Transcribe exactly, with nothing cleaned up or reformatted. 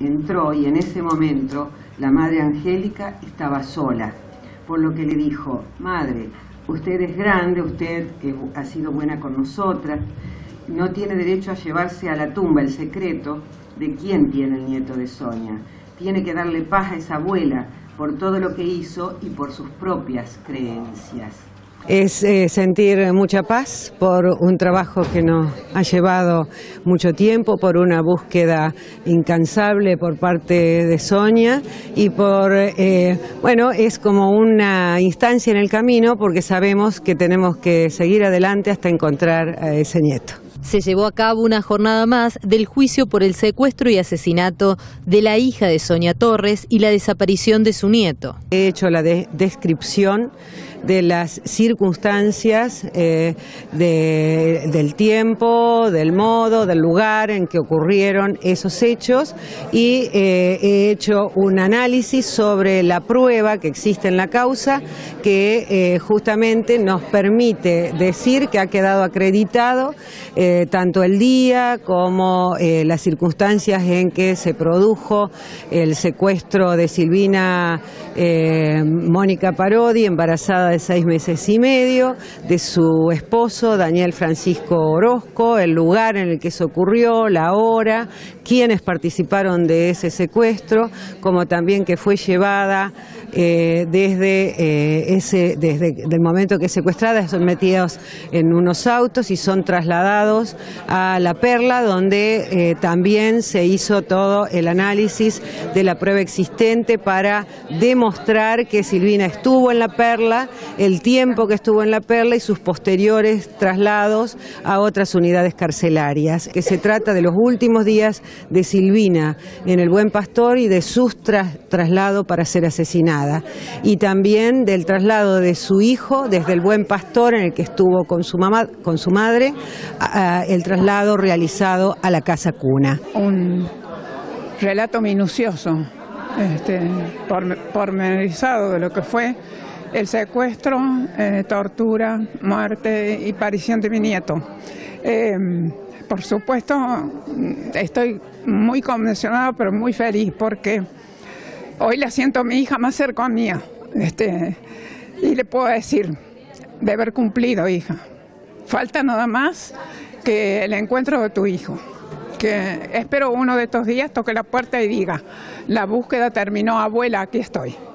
entró y en ese momento la madre Angélica estaba sola, por lo que le dijo: madre, usted es grande, usted eh, ha sido buena con nosotras, no tiene derecho a llevarse a la tumba el secreto de quién tiene el nieto de Sonia. Tiene que darle paz a esa abuela por todo lo que hizo y por sus propias creencias. Es eh, sentir mucha paz por un trabajo que nos ha llevado mucho tiempo, por una búsqueda incansable por parte de Sonia y por, eh, bueno, es como una instancia en el camino porque sabemos que tenemos que seguir adelante hasta encontrar a ese nieto. Se llevó a cabo una jornada más del juicio por el secuestro y asesinato de la hija de Sonia Torres y la desaparición de su nieto. He hecho la de descripción de las circunstancias, eh, de, del tiempo, del modo, del lugar en que ocurrieron esos hechos y eh, he hecho un análisis sobre la prueba que existe en la causa que eh, justamente nos permite decir que ha quedado acreditado eh, tanto el día como eh, las circunstancias en que se produjo el secuestro de Silvina eh, Mónica Parodi, embarazada de seis meses y medio, de su esposo Daniel Francisco Orozco, el lugar en el que se ocurrió, la hora, quienes participaron de ese secuestro, como también que fue llevada eh, desde, eh, ese, desde el momento que es secuestrada, son metidos en unos autos y son trasladados a La Perla, donde eh, también se hizo todo el análisis de la prueba existente para demostrar que Silvina estuvo en La Perla, el tiempo que estuvo en La Perla y sus posteriores traslados a otras unidades carcelarias. Que se trata de los últimos días de Silvina en El Buen Pastor y de su tras, traslado para ser asesinada. Y también del traslado de su hijo desde El Buen Pastor, en el que estuvo con su mamá, con su madre, a, el traslado realizado a la casa cuna. Un relato minucioso, este, pormenorizado de lo que fue el secuestro, eh, tortura, muerte y aparición de mi nieto. Eh, por supuesto, estoy muy conmocionada, pero muy feliz porque hoy la siento a mi hija más cerca mía, este, y le puedo decir de haber cumplido, hija. Falta nada más que el encuentro de tu hijo, que espero uno de estos días toque la puerta y diga: la búsqueda terminó, abuela, aquí estoy.